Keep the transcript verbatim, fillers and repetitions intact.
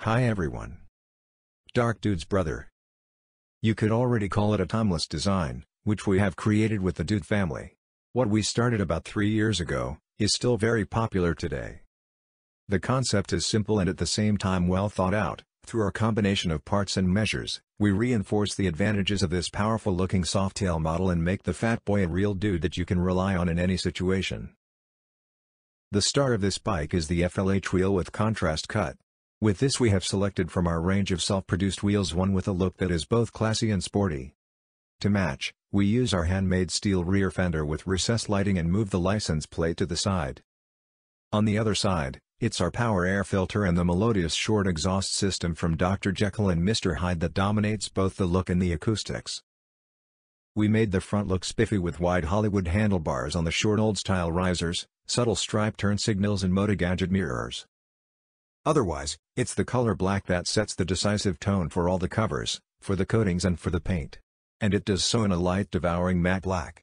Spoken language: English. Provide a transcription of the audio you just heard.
Hi everyone. Dark Dude's brother. You could already call it a timeless design, which we have created with the Dude family. What we started about three years ago, is still very popular today. The concept is simple and at the same time well thought out. Through our combination of parts and measures, we reinforce the advantages of this powerful-looking softtail model and make the Fat Boy a real dude that you can rely on in any situation. The star of this bike is the F L H wheel with contrast cut. With this we have selected from our range of self-produced wheels one with a look that is both classy and sporty. To match, we use our handmade steel rear fender with recessed lighting and move the license plate to the side. On the other side, it's our power air filter and the melodious short exhaust system from Doctor Jekyll and Mister Hyde that dominates both the look and the acoustics. We made the front look spiffy with wide Hollywood handlebars on the short old-style risers, subtle stripe turn signals and Motogadget mirrors. Otherwise, it's the color black that sets the decisive tone for all the covers, for the coatings and for the paint. And it does so in a light-devouring matte black.